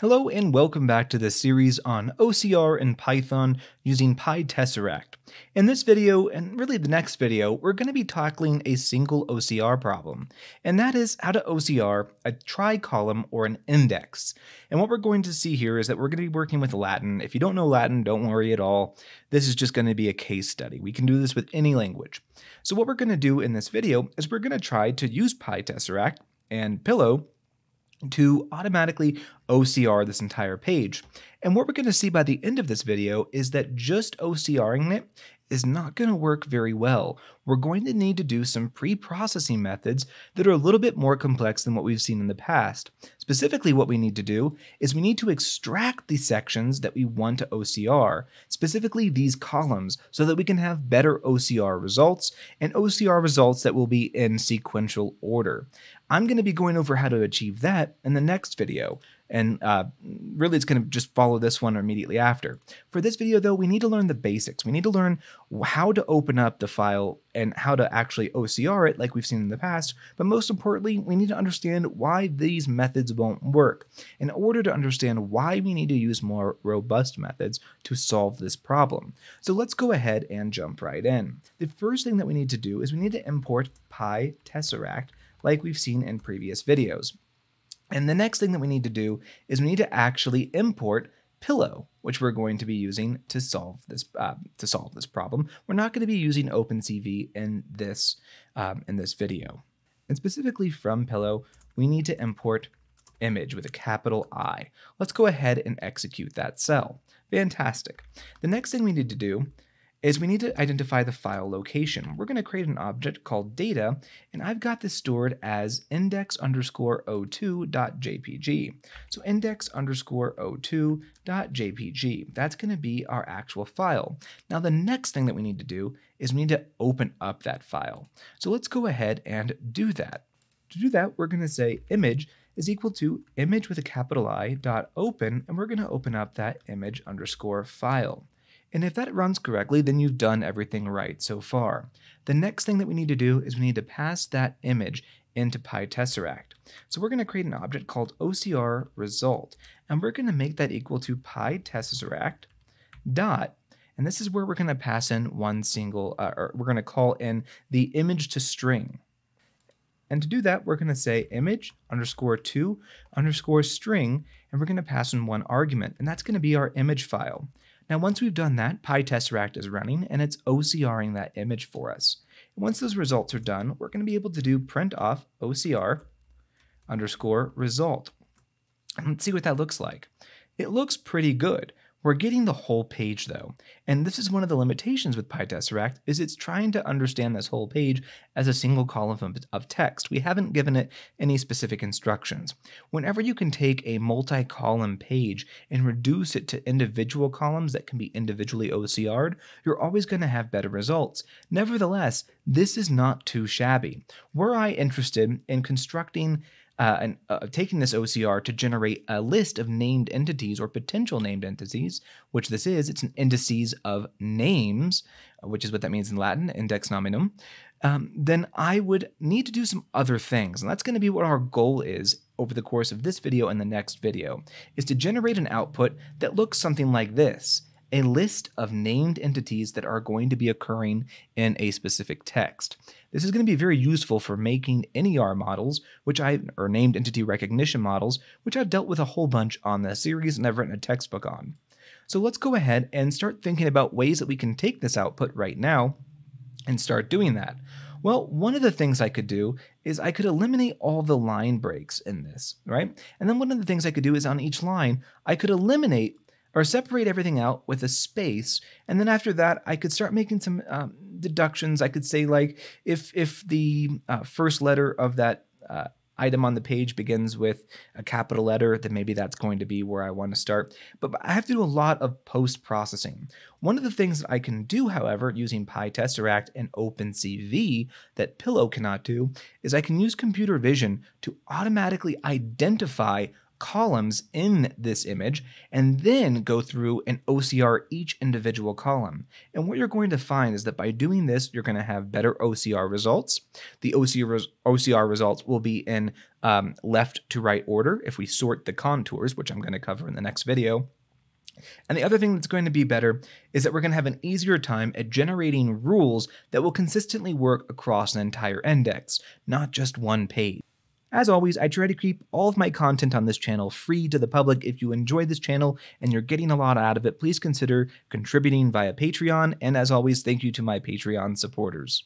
Hello and welcome back to this series on OCR in Python using PyTesseract. In this video, and really the next video, we're going to be tackling a single OCR problem, and that is how to OCR a tri-column or an index. And what we're going to see here is that we're going to be working with Latin. If you don't know Latin, don't worry at all. This is just going to be a case study. We can do this with any language. So what we're going to do in this video is we're going to try to use PyTesseract and Pillow to automatically OCR this entire page. And what we're going to see by the end of this video is that just OCRing it is not going to work very well. We're going to need to do some pre-processing methods that are a little bit more complex than what we've seen in the past. Specifically, what we need to do is we need to extract the sections that we want to OCR, specifically these columns, so that we can have better OCR results and OCR results that will be in sequential order. I'm going to be going over how to achieve that in the next video. And really, it's going to just follow this one immediately after. For this video, though, we need to learn the basics. We need to learn how to open up the file and how to actually OCR it like we've seen in the past. But most importantly, we need to understand why these methods won't work in order to understand why we need to use more robust methods to solve this problem. So let's go ahead and jump right in. The first thing that we need to do is we need to import PyTesseract like we've seen in previous videos. And the next thing that we need to do is we need to actually import Pillow, which we're going to be using to solve this problem. We're not going to be using OpenCV in this video. And specifically from Pillow, we need to import image with a capital I. Let's go ahead and execute that cell. Fantastic. The next thing we need to do is we need to identify the file location. We're going to create an object called data, and I've got this stored as index_02.jpg. So index_02.jpg, that's going to be our actual file. Now the next thing that we need to do is we need to open up that file. So let's go ahead and do that. To do that, we're going to say image is equal to image with a capital I dot open, and we're going to open up that image_file. And if that runs correctly, then you've done everything right so far. The next thing that we need to do is we need to pass that image into PyTesseract. So we're going to create an object called OCR result, and we're going to make that equal to PyTesseract dot, and this is where we're going to pass in one single, or we're going to call in the image to string. And to do that, we're going to say image_2_string, and we're going to pass in one argument, and that's going to be our image file. Now, once we've done that, PyTesseract is running and it's OCRing that image for us. And once those results are done, we're going to be able to do print off OCR_result. And let's see what that looks like. It looks pretty good. We're getting the whole page though. And this is one of the limitations with PyTesseract is it's trying to understand this whole page as a single column of text. We haven't given it any specific instructions. Whenever you can take a multi-column page and reduce it to individual columns that can be individually OCR'd, you're always going to have better results. Nevertheless, this is not too shabby. Were I interested in constructing taking this OCR to generate a list of named entities or potential named entities, which this is, it's an indices of names, which is what that means in Latin, index nominum, then I would need to do some other things. And that's going to be what our goal is over the course of this video and the next video, is to generate an output that looks something like this. A list of named entities that are going to be occurring in a specific text. This is going to be very useful for making NER models, which or named entity recognition models, which I've dealt with a whole bunch on this series and I've written a textbook on. So let's go ahead and start thinking about ways that we can take this output right now and start doing that. Well, one of the things I could do is I could eliminate all the line breaks in this, right? And then one of the things I could do is on each line, I could eliminate or separate everything out with a space, and then after that, I could start making some deductions. I could say, like, if the first letter of that item on the page begins with a capital letter, then maybe that's going to be where I want to start. But I have to do a lot of post-processing. One of the things that I can do, however, using PyTesseract and OpenCV that Pillow cannot do, is I can use computer vision to automatically identify columns in this image and then go through and OCR each individual column. And what you're going to find is that by doing this, you're going to have better OCR results. The OCR results will be in left to right order if we sort the contours, which I'm going to cover in the next video. And the other thing that's going to be better is that we're going to have an easier time at generating rules that will consistently work across an entire index, not just one page. As always, I try to keep all of my content on this channel free to the public. If you enjoy this channel and you're getting a lot out of it, please consider contributing via Patreon. And as always, thank you to my Patreon supporters.